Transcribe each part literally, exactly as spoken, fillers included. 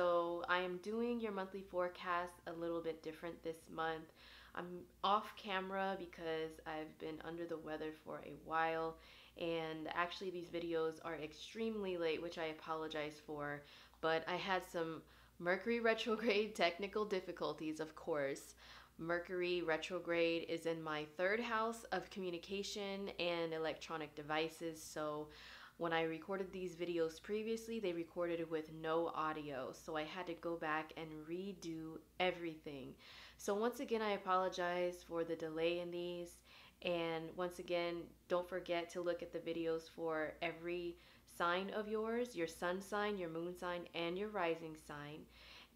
So I am doing your monthly forecast a little bit different this month. I'm off camera because I've been under the weather for a while, and actually these videos are extremely late, which I apologize for, but I had some Mercury retrograde technical difficulties, of course. Mercury retrograde is in my third house of communication and electronic devices, so when I recorded these videos previously, they recorded with no audio, so I had to go back and redo everything. So once again, I apologize for the delay in these, and once again, don't forget to look at the videos for every sign of yours, your sun sign, your moon sign, and your rising sign.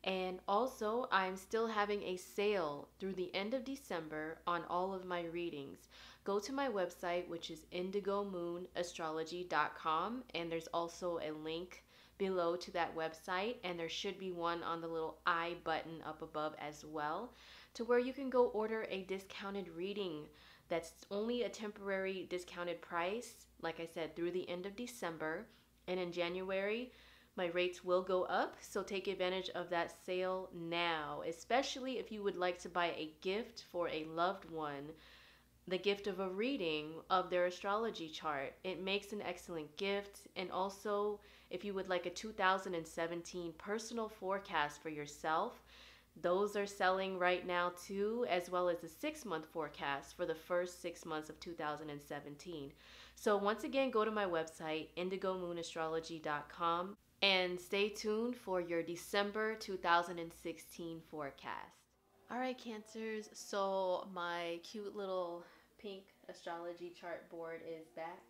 And also, I'm still having a sale through the end of December on all of my readings. Go to my website, which is indigo moon astrology dot com, and there's also a link below to that website, and there should be one on the little I button up above as well, to where you can go order a discounted reading that's only a temporary discounted price, like I said, through the end of December. And in January, my rates will go up, so take advantage of that sale now, especially if you would like to buy a gift for a loved one, the gift of a reading of their astrology chart. It makes an excellent gift, and also if you would like a two thousand seventeen personal forecast for yourself, those are selling right now too, as well as a six-month forecast for the first six months of two thousand seventeen. So once again, go to my website, indigo moon astrology dot com. And stay tuned for your December two thousand sixteen forecast. All right, Cancers, so my cute little pink astrology chart board is back.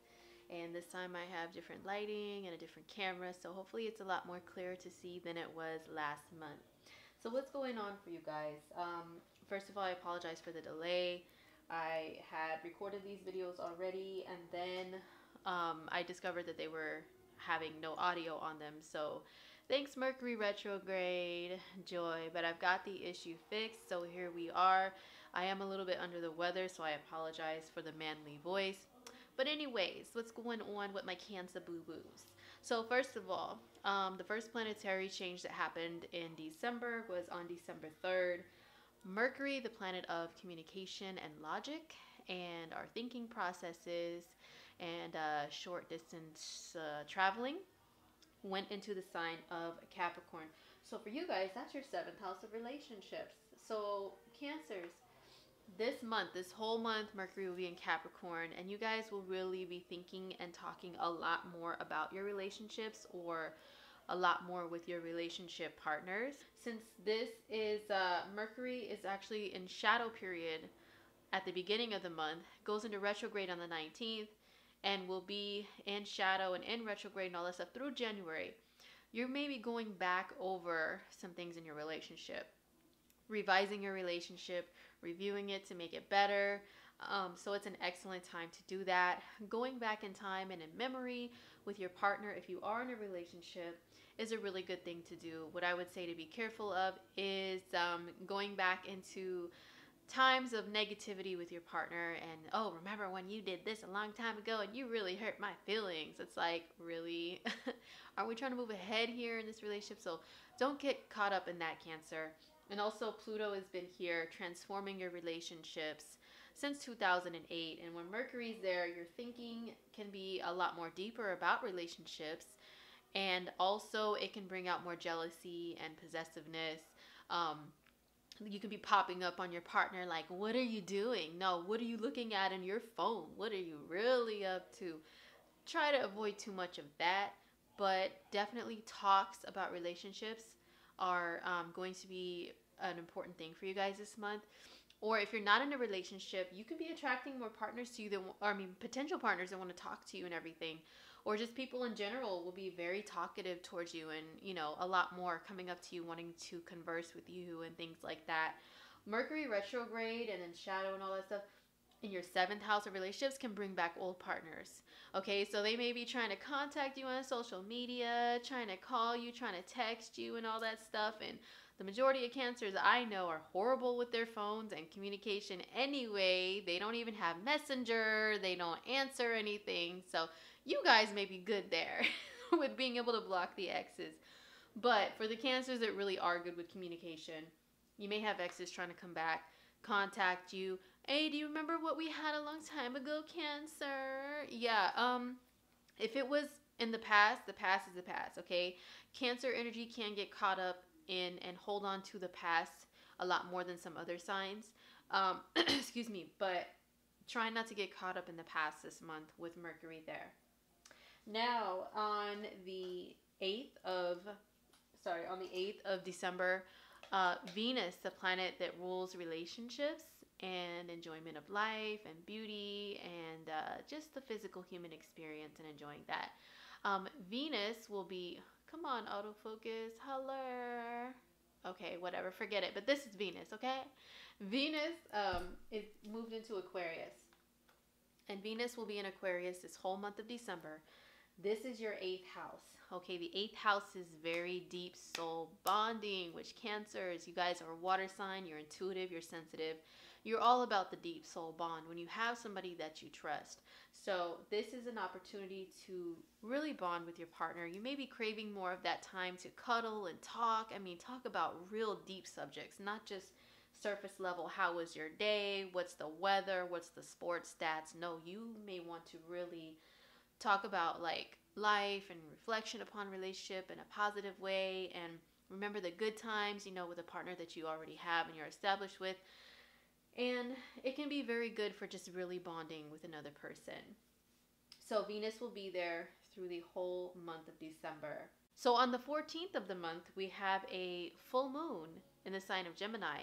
And this time I have different lighting and a different camera, so hopefully it's a lot more clear to see than it was last month. So what's going on for you guys? Um, first of all, I apologize for the delay. I had recorded these videos already, and then um, I discovered that they were having no audio on them, so thanks Mercury retrograde, joy, but I've got the issue fixed, so here we are. I am a little bit under the weather, so I apologize for the manly voice, but anyways, what's going on with my Cancer boo-boos? So first of all, um, the first planetary change that happened in December was on December third. Mercury, the planet of communication and logic and our thinking processes and uh, short distance uh, traveling, went into the sign of Capricorn. So for you guys, that's your seventh house of relationships. So Cancers, this month, this whole month, Mercury will be in Capricorn, and you guys will really be thinking and talking a lot more about your relationships, or a lot more with your relationship partners. Since this is uh, Mercury is actually in shadow period at the beginning of the month, goes into retrograde on the nineteenth, and will be in shadow and in retrograde and all that stuff through January. You may be going back over some things in your relationship, revising your relationship, reviewing it to make it better. Um, so it's an excellent time to do that. Going back in time and in memory with your partner, if you are in a relationship, is a really good thing to do. What I would say to be careful of is um, going back into times of negativity with your partner, and oh, remember when you did this a long time ago and you really hurt my feelings. It's like, really? Are we trying to move ahead here in this relationship? So don't get caught up in that, Cancer. And also Pluto has been here transforming your relationships since two thousand eight, and when Mercury's there, your thinking can be a lot more deeper about relationships, and also it can bring out more jealousy and possessiveness. um You can be popping up on your partner like, what are you doing? No, what are you looking at in your phone? What are you really up to? Try to avoid too much of that, but definitely talks about relationships are um, going to be an important thing for you guys this month. Or if you're not in a relationship, you could be attracting more partners to you, that, I mean, potential partners that want to talk to you and everything. Or just people in general will be very talkative towards you, and, you know, a lot more coming up to you, wanting to converse with you and things like that. Mercury retrograde and then shadow and all that stuff in your seventh house of relationships can bring back old partners. Okay, so they may be trying to contact you on social media, trying to call you, trying to text you and all that stuff, and the majority of Cancers I know are horrible with their phones and communication anyway. They don't even have Messenger. They don't answer anything. So you guys may be good there with being able to block the exes. But for the Cancers that really are good with communication, you may have exes trying to come back, contact you. Hey, do you remember what we had a long time ago, Cancer? Yeah, um, if it was in the past, the past is the past, okay? Cancer energy can get caught up in and hold on to the past a lot more than some other signs. Um, excuse me, but try not to get caught up in the past this month with Mercury there. Now, on the eighth of, sorry, on the eighth of December, uh, Venus, the planet that rules relationships and enjoyment of life and beauty and uh, just the physical human experience and enjoying that. Um, Venus will be, come on, autofocus, holler. Okay, whatever, forget it. But this is Venus, okay? Venus um, is moved into Aquarius. And Venus will be in Aquarius this whole month of December. This is your eighth house. Okay, the eighth house is very deep soul bonding, which Cancers, you guys are a water sign, you're intuitive, you're sensitive. You're all about the deep soul bond when you have somebody that you trust. So this is an opportunity to really bond with your partner. You may be craving more of that time to cuddle and talk. I mean, talk about real deep subjects, not just surface level. How was your day? What's the weather? What's the sports stats? No, you may want to really talk about like life and reflection upon relationship in a positive way, and remember the good times, you know, with a partner that you already have and you're established with. And it can be very good for just really bonding with another person. So Venus will be there through the whole month of December. So on the fourteenth of the month, we have a full moon in the sign of Gemini.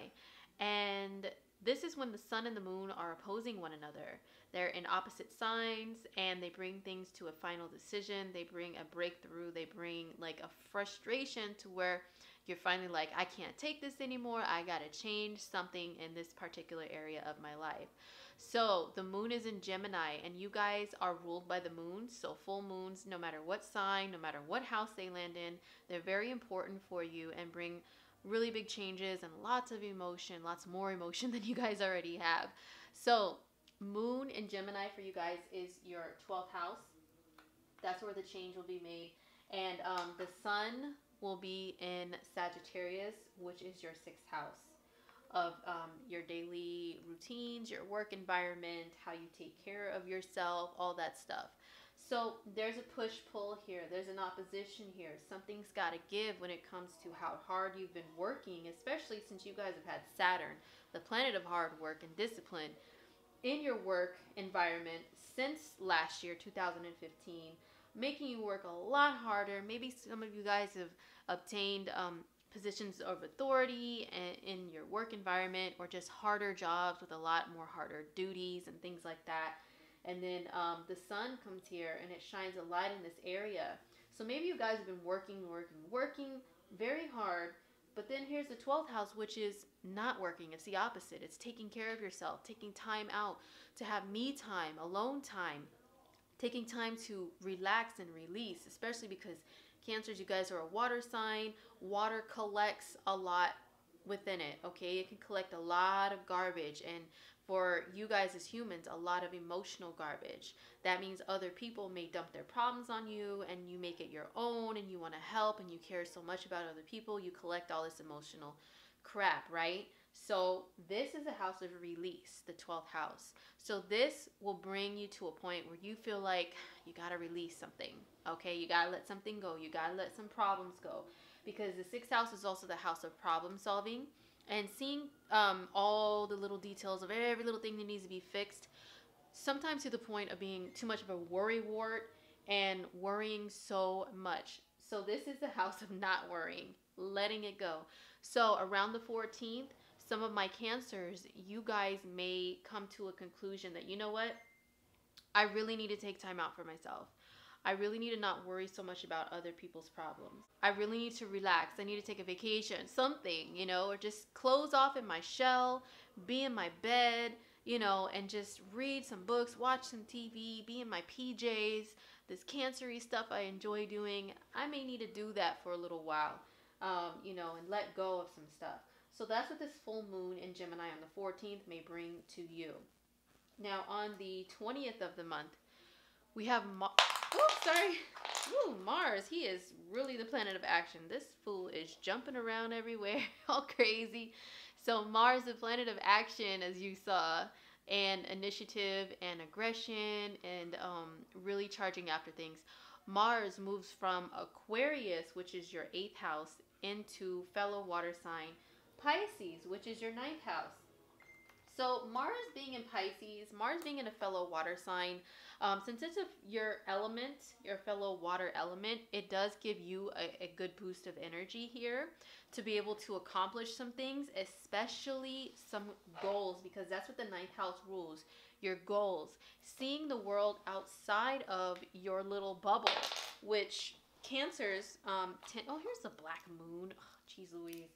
And this is when the sun and the moon are opposing one another. They're in opposite signs and they bring things to a final decision. They bring a breakthrough. They bring like a frustration to where you're finally like, I can't take this anymore. I got to change something in this particular area of my life. So the moon is in Gemini and you guys are ruled by the moon. So full moons, no matter what sign, no matter what house they land in, they're very important for you and bring really big changes and lots of emotion, lots more emotion than you guys already have. So moon in Gemini for you guys is your twelfth house. That's where the change will be made. And um, the sun will be in Sagittarius, which is your sixth house of um, your daily routines, your work environment, how you take care of yourself, all that stuff. So there's a push-pull here. There's an opposition here. Something's got to give when it comes to how hard you've been working, especially since you guys have had Saturn, the planet of hard work and discipline, in your work environment since last year, two thousand fifteen, making you work a lot harder. Maybe some of you guys have obtained um, positions of authority in your work environment, or just harder jobs with a lot more harder duties and things like that. And then um, the sun comes here and it shines a light in this area. So maybe you guys have been working, working, working very hard. But then here's the twelfth house, which is not working. It's the opposite. It's taking care of yourself, taking time out to have me time, alone time, taking time to relax and release, especially because Cancers, you guys are a water sign. Water collects a lot within it, okay? It can collect a lot of garbage, and for you guys as humans, a lot of emotional garbage. That means other people may dump their problems on you and you make it your own, and you want to help and you care so much about other people. You collect all this emotional crap, right? So this is a house of release, the twelfth house. So this will bring you to a point where you feel like you got to release something. Okay, you got to let something go. You got to let some problems go, because the sixth house is also the house of problem solving and seeing um, all the little details of every little thing that needs to be fixed, sometimes to the point of being too much of a worrywart and worrying so much. So this is the house of not worrying, letting it go. So around the fourteenth, some of my Cancers, you guys may come to a conclusion that, you know what, I really need to take time out for myself. I really need to not worry so much about other people's problems. I really need to relax. I need to take a vacation, something, you know, or just close off in my shell, be in my bed, you know, and just read some books, watch some T V, be in my P Js. This Cancer-y stuff I enjoy doing, I may need to do that for a little while, um, you know, and let go of some stuff. So that's what this full moon in Gemini on the fourteenth may bring to you. Now on the twentieth of the month, we have... Oops, Sorry. Ooh, Mars, he is really the planet of action. This fool is jumping around everywhere, all crazy. So Mars, the planet of action, as you saw, and initiative and aggression and um, really charging after things. Mars moves from Aquarius, which is your eighth house, into fellow water sign Pisces, which is your ninth house. So Mars being in Pisces, Mars being in a fellow water sign, um, since it's a, your element, your fellow water element, it does give you a, a good boost of energy here to be able to accomplish some things, especially some goals, because that's what the ninth house rules, your goals. Seeing the world outside of your little bubble, which Cancers, um, oh, here's the black moon. Oh, geez Louise.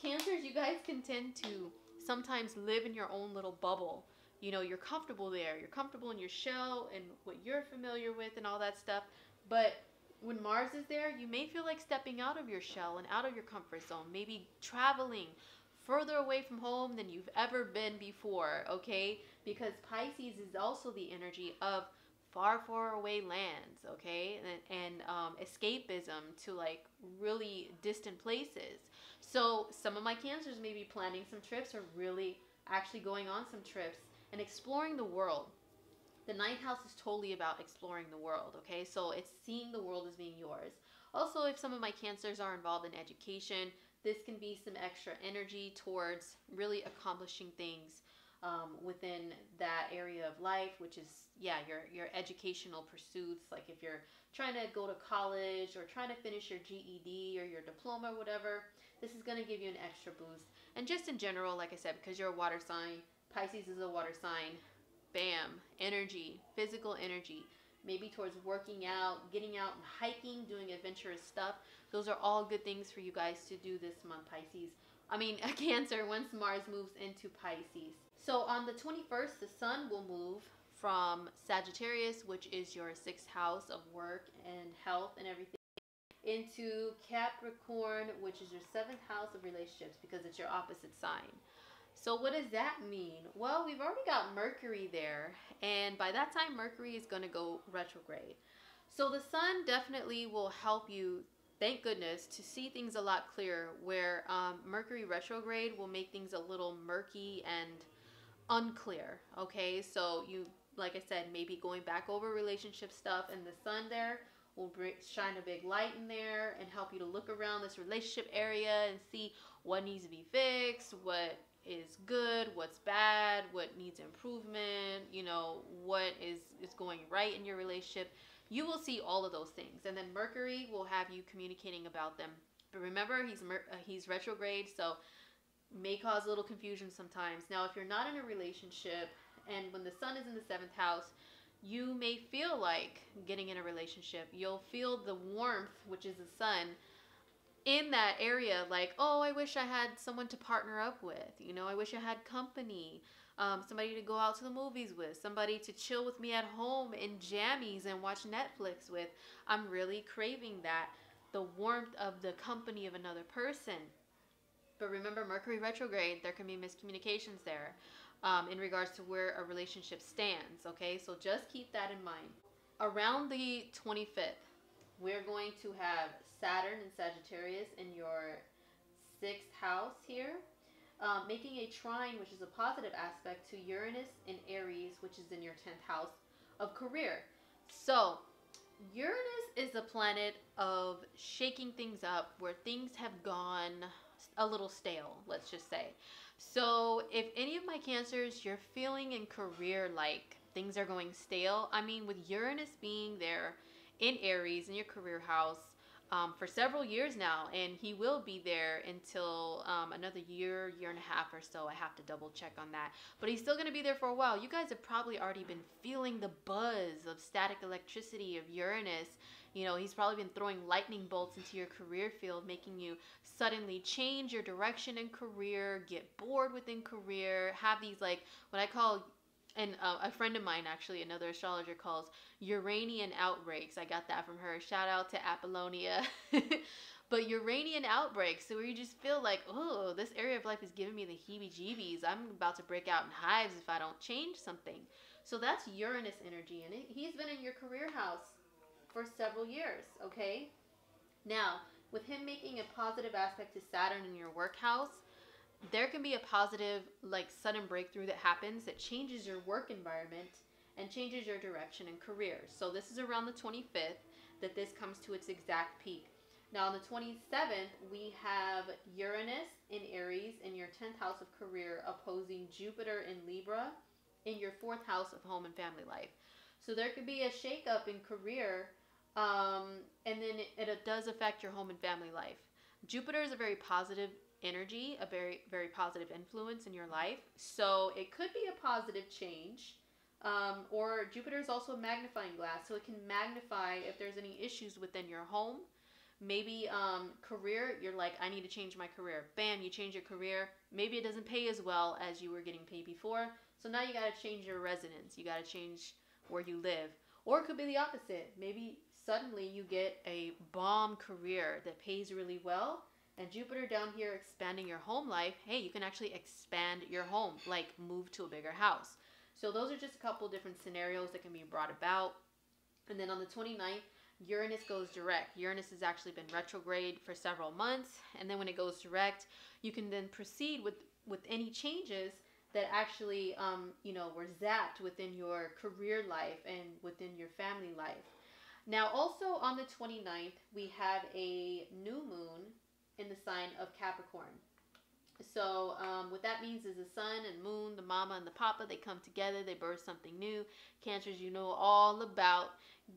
Cancers, you guys can tend to sometimes live in your own little bubble. You know, you're comfortable there. You're comfortable in your shell and what you're familiar with and all that stuff. But when Mars is there, you may feel like stepping out of your shell and out of your comfort zone, maybe traveling further away from home than you've ever been before, okay? Because Pisces is also the energy of far, far away lands, okay? And, and um, escapism to like really distant places. So some of my Cancers may be planning some trips or really actually going on some trips and exploring the world. The ninth house is totally about exploring the world, okay? So it's seeing the world as being yours. Also, if some of my Cancers are involved in education, this can be some extra energy towards really accomplishing things Um, within that area of life, which is, yeah, your, your educational pursuits. Like if you're trying to go to college or trying to finish your G E D or your diploma or whatever, this is going to give you an extra boost. And just in general, like I said, because you're a water sign, Pisces is a water sign, bam, energy, physical energy, maybe towards working out, getting out and hiking, doing adventurous stuff. Those are all good things for you guys to do this month, Pisces. I mean, a Cancer, once Mars moves into Pisces. So on the twenty-first, the sun will move from Sagittarius, which is your sixth house of work and health and everything, into Capricorn, which is your seventh house of relationships, because it's your opposite sign. So what does that mean? Well, we've already got Mercury there, and by that time, Mercury is going to go retrograde. So the sun definitely will help you, thank goodness, to see things a lot clearer, where um, Mercury retrograde will make things a little murky and unclear, okay? So you, like I said, maybe going back over relationship stuff, and the sun there will bring, shine a big light in there and help you to look around this relationship area and see what needs to be fixed, what is good, what's bad, what needs improvement, you know, what is, is going right in your relationship. You will see all of those things, and then Mercury will have you communicating about them. But remember, he's mer uh, he's retrograde, so may cause a little confusion sometimes. Now, if you're not in a relationship, and when the sun is in the seventh house, you may feel like getting in a relationship. You'll feel the warmth, which is the sun, in that area, like, oh, I wish I had someone to partner up with. You know, I wish I had company. Um, somebody to go out to the movies with, somebody to chill with me at home in jammies and watch Netflix with. I'm really craving that, the warmth of the company of another person. But remember, Mercury retrograde, there can be miscommunications there um, in regards to where a relationship stands, okay? So just keep that in mind. Around the twenty-fifth, we're going to have Saturn and Sagittarius in your sixth house here. Um, making a trine, which is a positive aspect, to Uranus in Aries, which is in your tenth house of career. So Uranus is the planet of shaking things up, where things have gone a little stale, let's just say. So if any of my Cancers, you're feeling in career like things are going stale, I mean, with Uranus being there in Aries in your career house, Um, for several years now, and he will be there until um, another year, year and a half or so. I have to double check on that, but he's still going to be there for a while. You guys have probably already been feeling the buzz of static electricity of Uranus. You know, he's probably been throwing lightning bolts into your career field, making you suddenly change your direction in career, get bored within career, have these, like, what I call, and uh, a friend of mine, actually, another astrologer, calls Uranian outbreaks. I got that from her. Shout out to Apollonia. But Uranian outbreaks, so where you just feel like, oh, this area of life is giving me the heebie-jeebies. I'm about to break out in hives if I don't change something. So that's Uranus energy, and he's been in your career house for several years, okay? Now, with him making a positive aspect to Saturn in your workhouse, there can be a positive, like, sudden breakthrough that happens that changes your work environment and changes your direction and career. So this is around the twenty-fifth that this comes to its exact peak. Now, on the twenty-seventh, we have Uranus in Aries in your tenth house of career opposing Jupiter in Libra in your fourth house of home and family life. So there could be a shakeup in career, um, and then it, it does affect your home and family life. Jupiter is a very positive energy, a very, very positive influence in your life. So it could be a positive change. Um, or Jupiter is also a magnifying glass, so it can magnify if there's any issues within your home. Maybe um, career, you're like, I need to change my career. Bam, you change your career. Maybe it doesn't pay as well as you were getting paid before. So now you got to change your residence. You got to change where you live. Or it could be the opposite. Maybe suddenly you get a bomb career that pays really well. And Jupiter down here expanding your home life. Hey, you can actually expand your home, like move to a bigger house. So those are just a couple different scenarios that can be brought about. And then on the twenty-ninth, Uranus goes direct. Uranus has actually been retrograde for several months. And then when it goes direct, you can then proceed with, with any changes that actually, um, you know, were zapped within your career life and within your family life. Now, also on the twenty-ninth, we have a new moon in the sign of Capricorn. So um, what that means is the sun and moon, the mama and the papa, they come together, they birth something new. Cancers, you know all about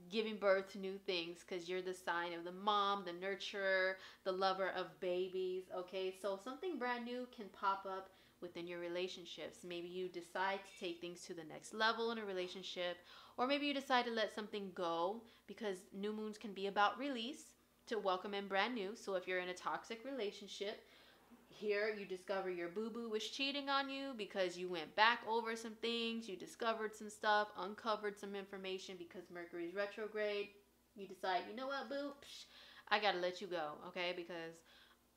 giving birth to new things because you're the sign of the mom, the nurturer, the lover of babies, okay? So something brand new can pop up within your relationships. Maybe you decide to take things to the next level in a relationship, or maybe you decide to let something go, because new moons can be about release, to welcome in brand new. So if you're in a toxic relationship, here you discover your boo-boo was cheating on you because you went back over some things, you discovered some stuff, uncovered some information because Mercury's retrograde. You decide, you know what, boo, psh, I gotta let you go, okay? Because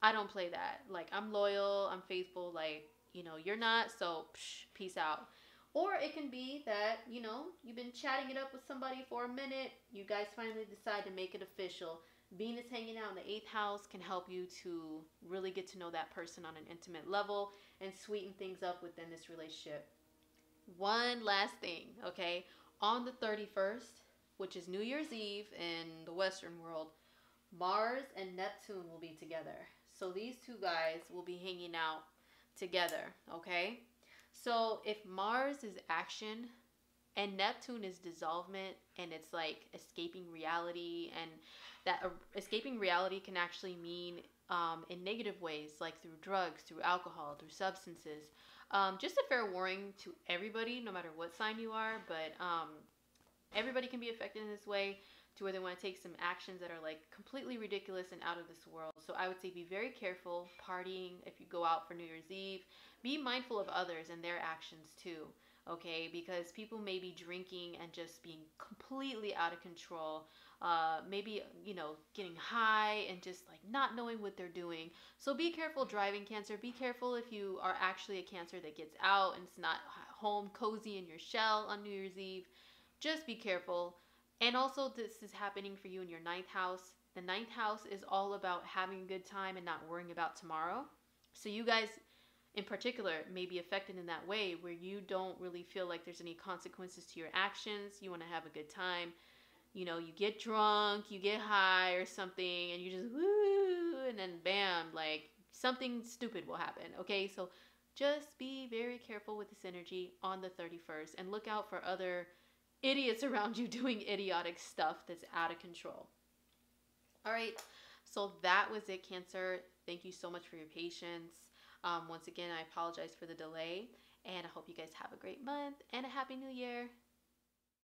I don't play that. Like, I'm loyal, I'm faithful, like, you know, you're not, so psh, peace out. Or it can be that, you know, you've been chatting it up with somebody for a minute, you guys finally decide to make it official. Venus hanging out in the eighth house can help you to really get to know that person on an intimate level and sweeten things up within this relationship. One last thing, okay? On the thirty-first, which is New Year's Eve in the Western world, Mars and Neptune will be together. So these two guys will be hanging out together, okay? So if Mars is action and Neptune is dissolvement, and it's like escaping reality, and that uh, escaping reality can actually mean um, in negative ways, like through drugs, through alcohol, through substances. Um, just a fair warning to everybody, no matter what sign you are, but um, everybody can be affected in this way to where they want to take some actions that are like completely ridiculous and out of this world. So I would say be very careful partying if you go out for New Year's Eve. Be mindful of others and their actions too. Okay, because people may be drinking and just being completely out of control, uh, maybe, you know, getting high and just like not knowing what they're doing. So be careful driving, Cancer. Be careful if you are actually a Cancer that gets out and it's not home cozy in your shell on New Year's Eve. Just be careful. And also this is happening for you in your ninth house. The ninth house is all about having a good time and not worrying about tomorrow. So you guys in particular may be affected in that way where you don't really feel like there's any consequences to your actions. You want to have a good time. You know, you get drunk, you get high or something, and you just woo, and then bam, like something stupid will happen. Okay, so just be very careful with this energy on the thirty-first and look out for other idiots around you doing idiotic stuff that's out of control. All right, so that was it, Cancer. Thank you so much for your patience. Um, once again, I apologize for the delay, and I hope you guys have a great month and a happy new year.